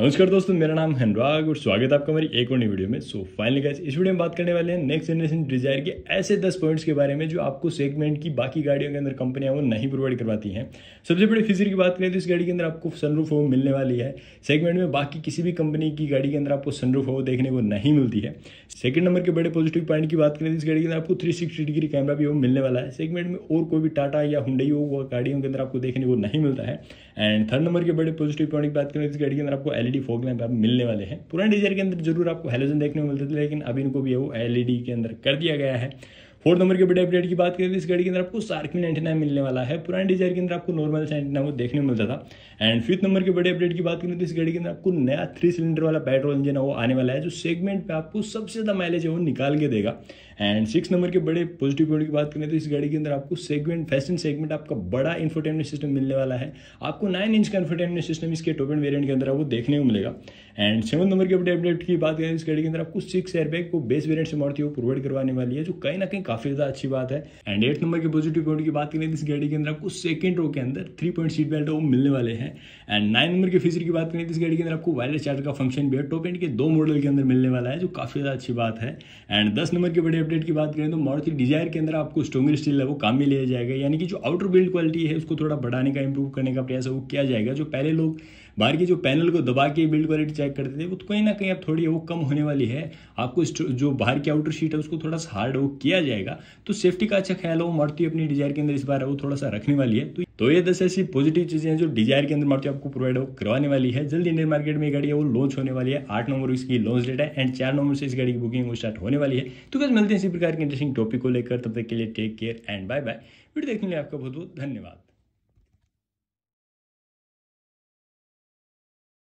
नमस्कार दोस्तों, मेरा नाम अनुराग और स्वागत है आपका हमारी एक और नई वीडियो में। सो फाइनली गाइस, इस वीडियो में बात करने वाले हैं नेक्स्ट जनरेशन डिजायर के ऐसे 10 पॉइंट्स के बारे में जो आपको सेगमेंट की बाकी गाड़ियों के अंदर कंपनियां वो नहीं प्रोवाइड करवाती हैं। सबसे बड़े फीचर की बात करें तो इस गाड़ी के अंदर आपको सनरूफ वो मिलने वाली है। सेगमेंट में बाकी किसी भी कंपनी की गाड़ी के अंदर आपको सनरूफ वो देखने को नहीं मिलती है। सेकंड नंबर के बड़े पॉजिटिव पॉइंट की बात करें तो इस गाड़ी के अंदर आपको 360 डिग्री कैमरा भी वो मिलने वाला है। सेगमेंट में और कोई भी टाटा या हुंडई वो गाड़ियों के अंदर आपको देखने को नहीं मिलता है। एंड थर्ड नंबर के बड़े पॉजिटिव पॉइंट की बात करें तो इस गाड़ी के अंदर आपको LED फॉग लैंप आप मिलने वाले हैं। पुराने डिजायर के अंदर जरूर आपको हेलोजन देखने को मिलते थे, लेकिन अभी इनको भी वो LED के अंदर कर दिया गया है। फोर्थ नंबर के बड़े अपडेट की बात करें तो इस गाड़ी के अंदर आपको सार्किन एंटीना मिलने वाला है। पुराने डिजायर के अंदर आपको नॉर्मल सा एंटीना वो देखने को मिलता था। एंड फिफ्थ नंबर के बड़े अपडेट की बात करें तो इस गाड़ी के अंदर आपको नया 3 सिलेंडर वाला पेट्रोल इंजन वो आने वाला है, जो सेगमेंट पे आपको सबसे ज़्यादा माइलेज है वो निकाल के देगा। एंड 6 नंबर के बड़े पॉजिटिव पॉइंट की बात करें तो इस गाड़ी के अंदर आपको सेगमेंट फैशन सेगमेंट आपका बड़ा इंफोटेनमेंट सिस्टम मिलने वाला है। आपको 9 इंच का इंफोटेनमेंट सिस्टम इसके टॉप एंड वेरिएंट के अंदर वो देखने को मिलेगा। एंड 7 नंबर के बड़े अपडेट की बात करें तो इस गाड़ी के अंदर आपको 6 एयरबैग को बेस वेरिएंट से मारुति वो प्रोवाइड करवाने वाली है, जो कहीं ना कहीं काफी ज्यादा अच्छी बात है। एंड 8 नंबर के पॉजिटिव पॉइंट की बात करें तो इस गाड़ी के अंदर आपको सेकंड रो के अंदर 3 पॉइंट सीट बेल्ट वो मिलने वाले हैं। एंड 9 नंबर के फीचर की बात करें तो इस गाड़ी के अंदर आपको वायरलेस चार्ज का फंक्शन भी है, टॉप एंड के 2 मॉडल के अंदर मिलने वाला है, जो काफी ज्यादा अच्छी बात है। एंड 10 नंबर के बड़े अपडेट की बात करें तो मारुति डिजायर के अंदर आपको स्ट्रॉन्गर स्टील है वो काम में लिया जाएगा, यानी कि जो आउटर बिल्ड क्वालिटी है उसको थोड़ा बढ़ाने का इंप्रूव करने का प्रयास है वो किया जाएगा। जो पहले लोग बाहर के जो पैनल को दबा के बिल्ड क्वालिटी चेक करते थे वो कहीं ना कहीं अब थोड़ी वो कम होने वाली है। आपको जो बाहर की आउटर शीट है उसको थोड़ा सा हार्ड वो किया जाएगा, तो सेफ्टी का अच्छा ख्याल हो मारुति अपनी डिजायर के अंदर इस बार वो थोड़ा सा रखने वाली है। तो ये 10 ऐसी पॉजिटिव चीजें हैं जो डिजायर के अंदर मारुति आपको प्रोवाइड करवाने वाली है। जल्दी इंडियन मार्केट में गाड़ी वो लॉन्च होने वाली है। 8 नवंबर इसकी लॉन्च डेट है एंड 4 नवंबर से इस गाड़ी की बुकिंग स्टार्ट होने वाली है। तो बस मिलते हैं इसी प्रकार के इंटरेस्टिंग टॉपिक को लेकर, तब तक के लिए take care and bye bye. Video देखने के लिए आपका बहुत बहुत धन्यवाद।